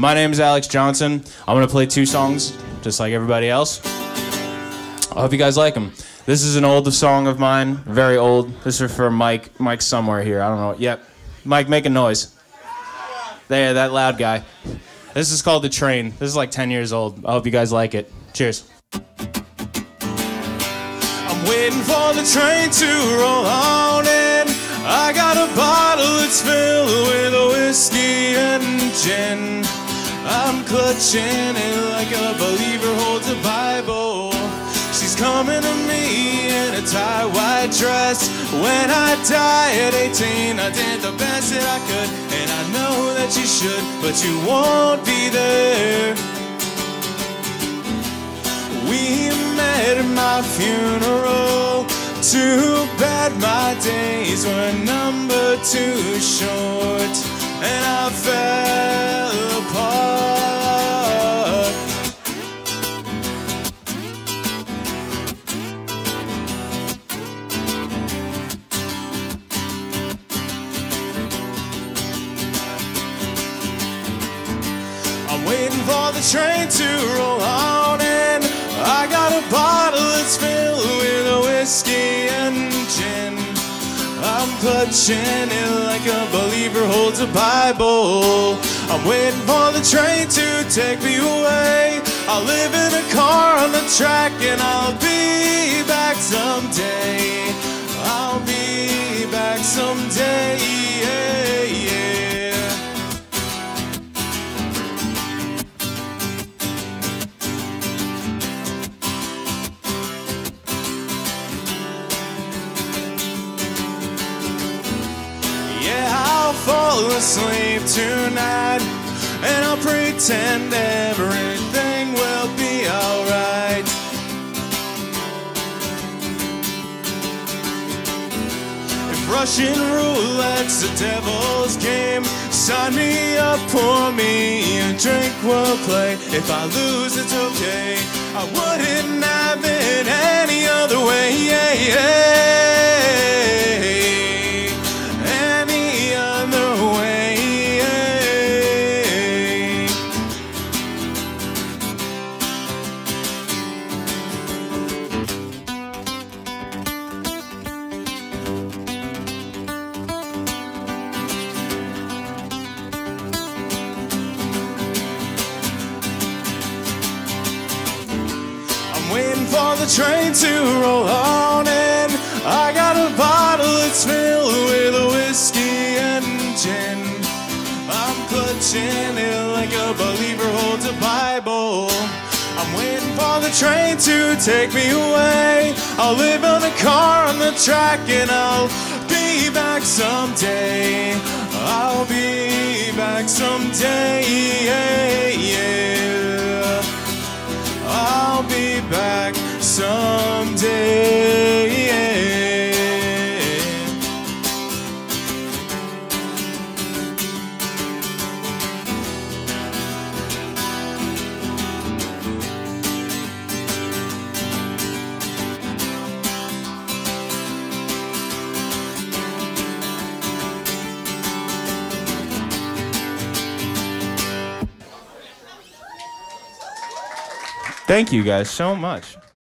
My name is Alex Johnson. I'm going to play two songs, just like everybody else. I hope you guys like them. This is an old song of mine, very old. This is for Mike. Mike's somewhere here. I don't know. Yep. Mike, make a noise. There, that loud guy. This is called The Train. This is like 10 years old. I hope you guys like it. Cheers. I'm waiting for the train to roll on in. I got a bottle that's filled with whiskey and gin. I'm clutching it like a believer holds a Bible. She's coming to me in a tie-white dress. When I die at 18, I did the best that I could, and I know that you should, but you won't be there. We met at my funeral. Too bad my days were numbered too short, and I fell apart. I'm waiting for the train to roll on in. I got a bottle that's filled with whiskey and gin. I'm clutching it like a believer holds a Bible. I'm waiting for the train to take me away. I'll live in a car on the track, and I'll be back someday. I'll be back someday, yeah, yeah. Fall asleep tonight, and I'll pretend everything will be alright. If Russian roulette's the devil's game, sign me up, pour me a drink, we'll play. If I lose, it's okay. I wouldn't have it any other way. Yeah, yeah. Train to roll on in. I got a bottle that's filled with whiskey and gin. I'm clutching it like a believer holds a Bible. I'm waiting for the train to take me away. I'll live in a car on the track, and I'll be back someday. I'll be back someday, yeah, yeah. I'll be back someday, yeah. Thank you guys so much.